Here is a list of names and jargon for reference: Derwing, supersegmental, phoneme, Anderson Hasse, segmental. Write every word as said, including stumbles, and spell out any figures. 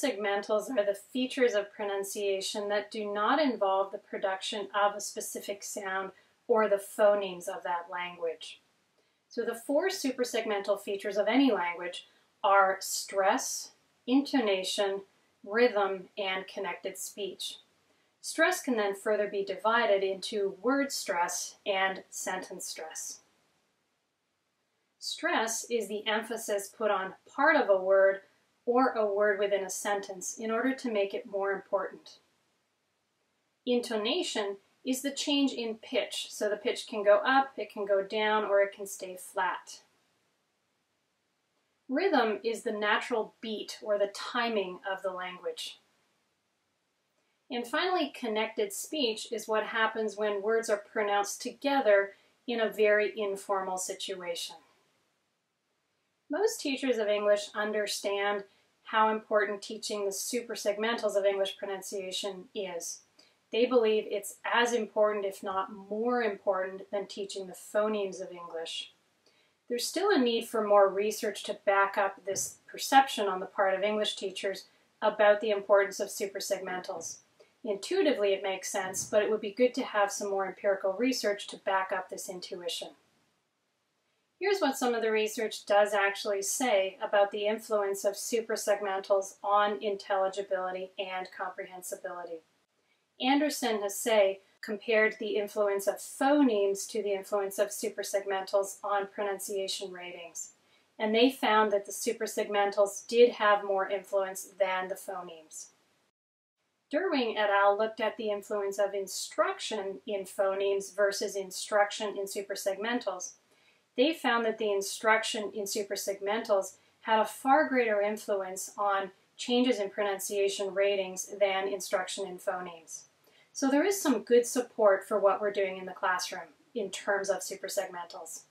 segmentals are the features of pronunciation that do not involve the production of a specific sound or the phonemes of that language. So the four supersegmental features of any language are stress, intonation, rhythm, and connected speech. Stress can then further be divided into word stress and sentence stress. Stress is the emphasis put on part of a word or a word within a sentence in order to make it more important. Intonation is the change in pitch, so the pitch can go up, it can go down, or it can stay flat. Rhythm is the natural beat or the timing of the language. And finally, connected speech is what happens when words are pronounced together in a very informal situation. Most teachers of English understand how important teaching the supersegmentals of English pronunciation is. They believe it's as important, if not more important, than teaching the phonemes of English. There's still a need for more research to back up this perception on the part of English teachers about the importance of supersegmentals. Intuitively, it makes sense, but it would be good to have some more empirical research to back up this intuition. Here's what some of the research does actually say about the influence of supersegmentals on intelligibility and comprehensibility. Anderson Hasse compared the influence of phonemes to the influence of supersegmentals on pronunciation ratings, and they found that the supersegmentals did have more influence than the phonemes. Derwing et al. Looked at the influence of instruction in phonemes versus instruction in supersegmentals. They found that the instruction in supersegmentals had a far greater influence on changes in pronunciation ratings than instruction in phonemes. So there is some good support for what we're doing in the classroom in terms of supersegmentals.